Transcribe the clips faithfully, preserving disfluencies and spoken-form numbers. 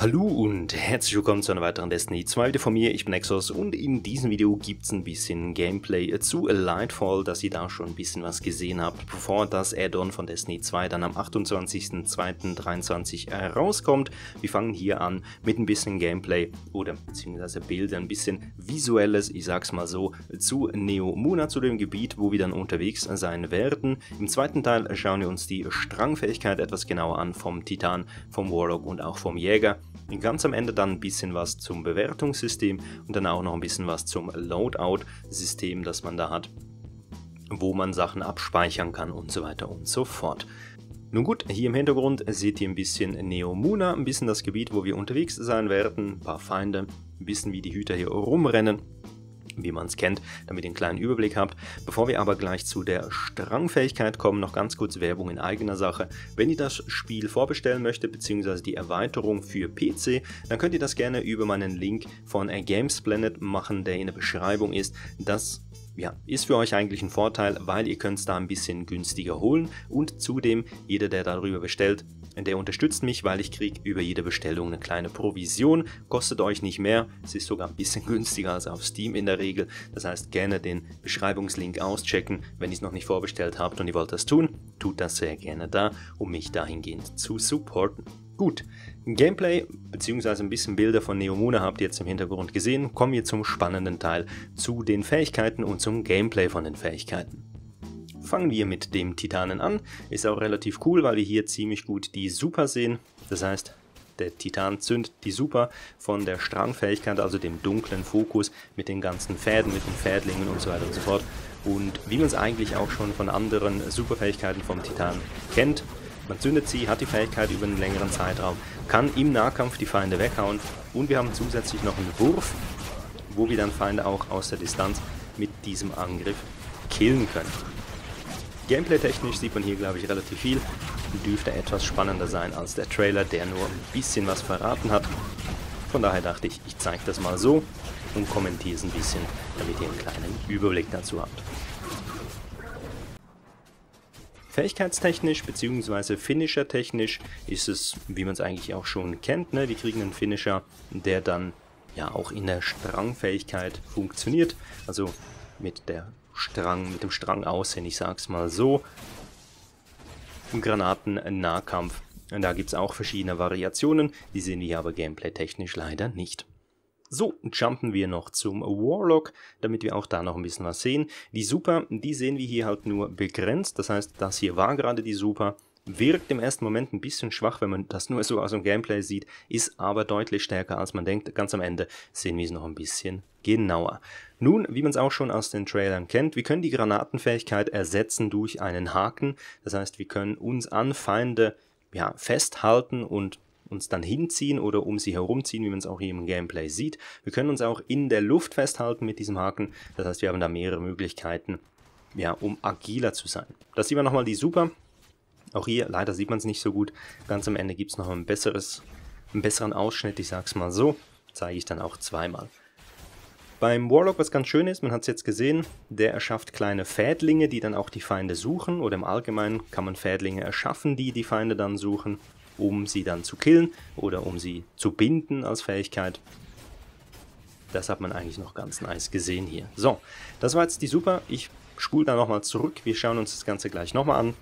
Hallo und herzlich willkommen zu einer weiteren Destiny zwei Video von mir, ich bin Nexxoss und in diesem Video gibt es ein bisschen Gameplay zu Lightfall, dass ihr da schon ein bisschen was gesehen habt, bevor das Add-on von Destiny zwei dann am achtundzwanzigsten zweiten dreiundzwanzig rauskommt. Wir fangen hier an mit ein bisschen Gameplay oder beziehungsweise Bilder, ein bisschen visuelles, ich sag's mal so, zu Neomuna, zu dem Gebiet, wo wir dann unterwegs sein werden. Im zweiten Teil schauen wir uns die Strang-Fähigkeit etwas genauer an vom Titan, vom Warlock und auch vom Jäger. Ganz am Ende dann ein bisschen was zum Bewertungssystem und dann auch noch ein bisschen was zum Loadout-System, das man da hat, wo man Sachen abspeichern kann und so weiter und so fort. Nun gut, hier im Hintergrund seht ihr ein bisschen Neomuna, ein bisschen das Gebiet, wo wir unterwegs sein werden, ein paar Feinde, ein bisschen wie die Hüter hier rumrennen, wie man es kennt, damit ihr einen kleinen Überblick habt. Bevor wir aber gleich zu der Strangfähigkeit kommen, noch ganz kurz Werbung in eigener Sache. Wenn ihr das Spiel vorbestellen möchtet, beziehungsweise die Erweiterung für P C, dann könnt ihr das gerne über meinen Link von Gamesplanet machen, der in der Beschreibung ist. Das ja, ist für euch eigentlich ein Vorteil, weil ihr könnt es da ein bisschen günstiger holen und zudem jeder, der darüber bestellt, der unterstützt mich, weil ich kriege über jede Bestellung eine kleine Provision, kostet euch nicht mehr, es ist sogar ein bisschen günstiger als auf Steam in der Regel, das heißt gerne den Beschreibungslink auschecken, wenn ihr es noch nicht vorbestellt habt und ihr wollt das tun, tut das sehr gerne da, um mich dahingehend zu supporten. Gut, Gameplay bzw. ein bisschen Bilder von Neomuna habt ihr jetzt im Hintergrund gesehen, kommen wir zum spannenden Teil, zu den Fähigkeiten und zum Gameplay von den Fähigkeiten. Fangen wir mit dem Titanen an, ist auch relativ cool, weil wir hier ziemlich gut die Super sehen, das heißt der Titan zündet die Super von der Strangfähigkeit, also dem dunklen Fokus mit den ganzen Fäden, mit den Fädlingen und so weiter und so fort und wie man es eigentlich auch schon von anderen Superfähigkeiten vom Titan kennt, man zündet sie, hat die Fähigkeit über einen längeren Zeitraum, kann im Nahkampf die Feinde weghauen und wir haben zusätzlich noch einen Wurf, wo wir dann Feinde auch aus der Distanz mit diesem Angriff killen können. Gameplay-technisch sieht man hier, glaube ich, relativ viel. Dürfte etwas spannender sein als der Trailer, der nur ein bisschen was verraten hat. Von daher dachte ich, ich zeige das mal so und kommentiere es ein bisschen, damit ihr einen kleinen Überblick dazu habt. Fähigkeitstechnisch bzw. Finisher-technisch ist es, wie man es eigentlich auch schon kennt, ne? Wir kriegen einen Finisher, der dann ja auch in der Strangfähigkeit funktioniert. Also mit der Strang, mit dem Strang aussehen, ich sag's mal so. Granaten-Nahkampf. Da gibt es auch verschiedene Variationen, die sehen wir hier aber gameplay-technisch leider nicht. So, jumpen wir noch zum Warlock, damit wir auch da noch ein bisschen was sehen. Die Super, die sehen wir hier halt nur begrenzt, das heißt, das hier war gerade die Super. Wirkt im ersten Moment ein bisschen schwach, wenn man das nur so aus dem Gameplay sieht, ist aber deutlich stärker als man denkt. Ganz am Ende sehen wir es noch ein bisschen genauer. Nun, wie man es auch schon aus den Trailern kennt, wir können die Granatenfähigkeit ersetzen durch einen Haken. Das heißt, wir können uns an Feinde ja, festhalten und uns dann hinziehen oder um sie herumziehen, wie man es auch hier im Gameplay sieht. Wir können uns auch in der Luft festhalten mit diesem Haken. Das heißt, wir haben da mehrere Möglichkeiten, ja, um agiler zu sein. Das sieht man nochmal die Super. Auch hier, leider sieht man es nicht so gut, ganz am Ende gibt es noch ein besseres, einen besseren Ausschnitt, ich sag's mal so, zeige ich dann auch zweimal. Beim Warlock, was ganz schön ist, man hat es jetzt gesehen, der erschafft kleine Fädlinge, die dann auch die Feinde suchen oder im Allgemeinen kann man Fädlinge erschaffen, die die Feinde dann suchen, um sie dann zu killen oder um sie zu binden als Fähigkeit. Das hat man eigentlich noch ganz nice gesehen hier. So, das war jetzt die Super, ich spule da nochmal zurück, wir schauen uns das Ganze gleich nochmal an.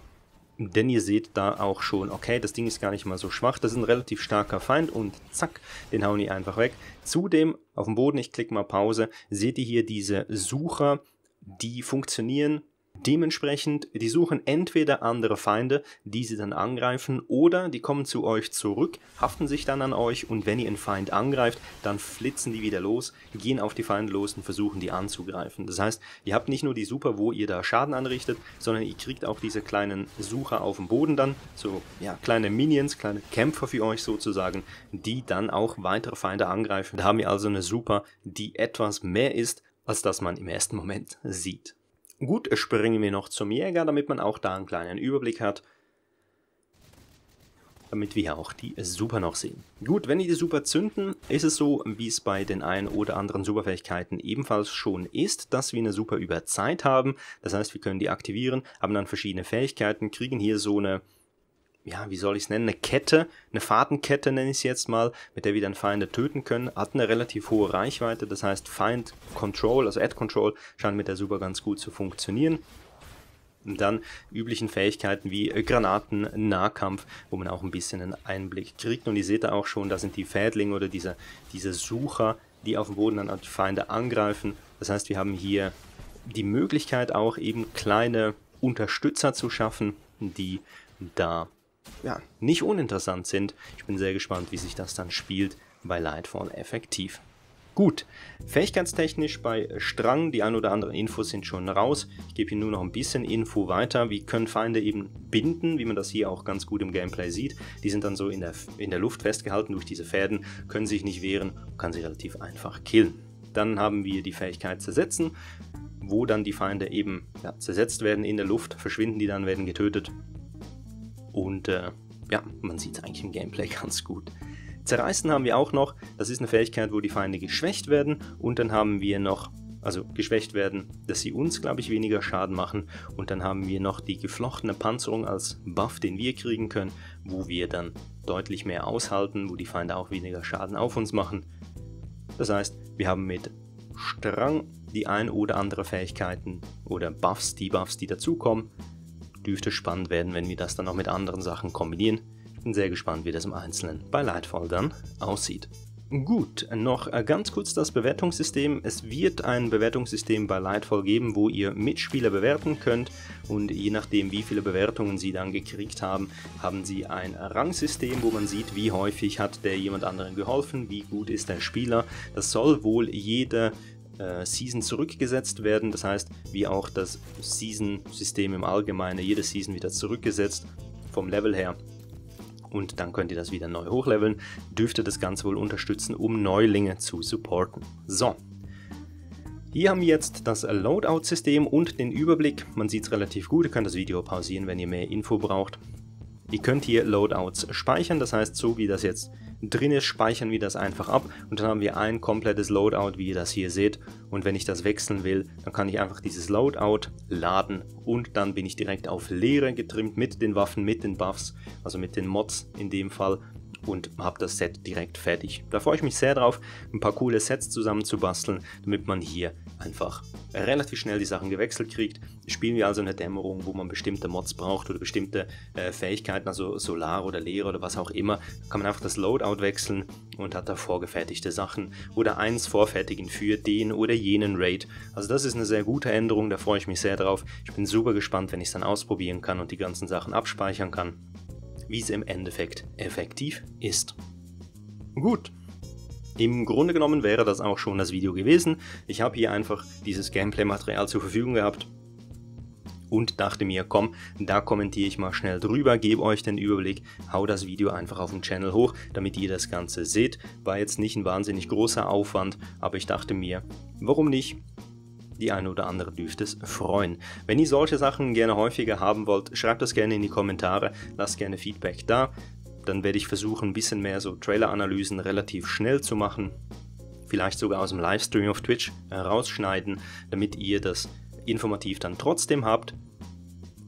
Denn ihr seht da auch schon, okay, das Ding ist gar nicht mal so schwach, das ist ein relativ starker Feind und zack, den hauen die einfach weg. Zudem, auf dem Boden, ich klicke mal Pause, seht ihr hier diese Sucher, die funktionieren dementsprechend, die suchen entweder andere Feinde, die sie dann angreifen oder die kommen zu euch zurück, haften sich dann an euch und wenn ihr einen Feind angreift, dann flitzen die wieder los, gehen auf die Feinde los und versuchen die anzugreifen. Das heißt, ihr habt nicht nur die Super, wo ihr da Schaden anrichtet, sondern ihr kriegt auch diese kleinen Sucher auf dem Boden dann, so ja, kleine Minions, kleine Kämpfer für euch sozusagen, die dann auch weitere Feinde angreifen. Da haben wir also eine Super, die etwas mehr ist, als das man im ersten Moment sieht. Gut, springen wir noch zum Jäger, damit man auch da einen kleinen Überblick hat, damit wir auch die Super noch sehen. Gut, wenn ihr die Super zünden, ist es so, wie es bei den einen oder anderen Superfähigkeiten ebenfalls schon ist, dass wir eine Super über Zeit haben, das heißt, wir können die aktivieren, haben dann verschiedene Fähigkeiten, kriegen hier so eine ja, wie soll ich es nennen, eine Kette, eine Fahrtenkette nenne ich es jetzt mal, mit der wir dann Feinde töten können, hat eine relativ hohe Reichweite, das heißt Feind Control, also Ad Control, scheint mit der Super ganz gut zu funktionieren. Und dann üblichen Fähigkeiten wie Granaten, Nahkampf, wo man auch ein bisschen einen Einblick kriegt. Und ihr seht da auch schon, da sind die Fädlinge oder diese, diese Sucher, die auf dem Boden dann die Feinde angreifen. Das heißt, wir haben hier die Möglichkeit auch eben kleine Unterstützer zu schaffen, die da ja nicht uninteressant sind. Ich bin sehr gespannt, wie sich das dann spielt bei Lightfall effektiv. Gut, fähigkeitstechnisch bei Strang, die ein oder anderen Infos sind schon raus. Ich gebe hier nur noch ein bisschen Info weiter. Wir können Feinde eben binden, wie man das hier auch ganz gut im Gameplay sieht. Die sind dann so in der, in der Luft festgehalten durch diese Fäden, können sich nicht wehren, kann sie relativ einfach killen. Dann haben wir die Fähigkeit zersetzen, wo dann die Feinde eben ja, zersetzt werden in der Luft, verschwinden die dann, werden getötet. Und äh, ja, man sieht es eigentlich im Gameplay ganz gut. Zerreißen haben wir auch noch, das ist eine Fähigkeit, wo die Feinde geschwächt werden und dann haben wir noch, also geschwächt werden, dass sie uns, glaube ich, weniger Schaden machen und dann haben wir noch die geflochtene Panzerung als Buff, den wir kriegen können, wo wir dann deutlich mehr aushalten, wo die Feinde auch weniger Schaden auf uns machen. Das heißt, wir haben mit Strang die ein oder andere Fähigkeiten oder Buffs, die Buffs, die dazukommen. Dürfte spannend werden, wenn wir das dann noch mit anderen Sachen kombinieren. Bin sehr gespannt, wie das im Einzelnen bei Lightfall dann aussieht. Gut, noch ganz kurz das Bewertungssystem. Es wird ein Bewertungssystem bei Lightfall geben, wo ihr Mitspieler bewerten könnt und je nachdem, wie viele Bewertungen sie dann gekriegt haben, haben sie ein Rangsystem, wo man sieht, wie häufig hat der jemand anderen geholfen, wie gut ist der Spieler. Das soll wohl jede Season zurückgesetzt werden, das heißt, wie auch das Season-System im Allgemeinen, jede Season wieder zurückgesetzt vom Level her. Und dann könnt ihr das wieder neu hochleveln, dürfte das Ganze wohl unterstützen, um Neulinge zu supporten. So, hier haben wir jetzt das Loadout-System und den Überblick. Man sieht es relativ gut, ihr könnt das Video pausieren, wenn ihr mehr Info braucht. Ihr könnt hier Loadouts speichern, das heißt, so wie das jetzt drin ist, speichern wir das einfach ab und dann haben wir ein komplettes Loadout, wie ihr das hier seht. Und wenn ich das wechseln will, dann kann ich einfach dieses Loadout laden und dann bin ich direkt auf Leere getrimmt mit den Waffen, mit den Buffs, also mit den Mods in dem Fall und habe das Set direkt fertig. Da freue ich mich sehr drauf, ein paar coole Sets zusammen zu basteln, damit man hier einfach relativ schnell die Sachen gewechselt kriegt. Spielen wir also eine Dämmerung, wo man bestimmte Mods braucht oder bestimmte äh, Fähigkeiten, also Solar oder Leere oder was auch immer, kann man einfach das Loadout wechseln und hat da vorgefertigte Sachen oder eins vorfertigen für den oder jenen Raid. Also das ist eine sehr gute Änderung, da freue ich mich sehr drauf. Ich bin super gespannt, wenn ich es dann ausprobieren kann und die ganzen Sachen abspeichern kann, wie es im Endeffekt effektiv ist. Gut. Im Grunde genommen wäre das auch schon das Video gewesen. Ich habe hier einfach dieses Gameplay-Material zur Verfügung gehabt und dachte mir, komm, da kommentiere ich mal schnell drüber, gebe euch den Überblick, hau das Video einfach auf den Channel hoch, damit ihr das Ganze seht. War jetzt nicht ein wahnsinnig großer Aufwand, aber ich dachte mir, warum nicht? Die eine oder andere dürfte es freuen. Wenn ihr solche Sachen gerne häufiger haben wollt, schreibt das gerne in die Kommentare, lasst gerne Feedback da. Dann werde ich versuchen, ein bisschen mehr so Trailer-Analysen relativ schnell zu machen. Vielleicht sogar aus dem Livestream auf Twitch rausschneiden, damit ihr das informativ dann trotzdem habt.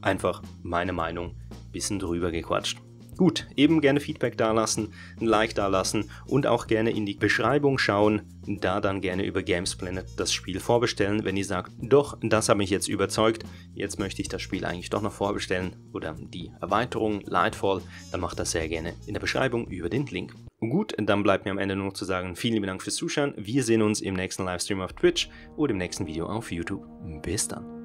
Einfach meine Meinung ein bisschen drüber gequatscht. Gut, eben gerne Feedback dalassen, ein Like dalassen und auch gerne in die Beschreibung schauen, da dann gerne über Gamesplanet das Spiel vorbestellen, wenn ihr sagt, doch, das hat mich jetzt überzeugt, jetzt möchte ich das Spiel eigentlich doch noch vorbestellen oder die Erweiterung Lightfall, dann macht das sehr gerne in der Beschreibung über den Link. Gut, dann bleibt mir am Ende nur noch zu sagen, vielen lieben Dank fürs Zuschauen, wir sehen uns im nächsten Livestream auf Twitch oder im nächsten Video auf YouTube. Bis dann.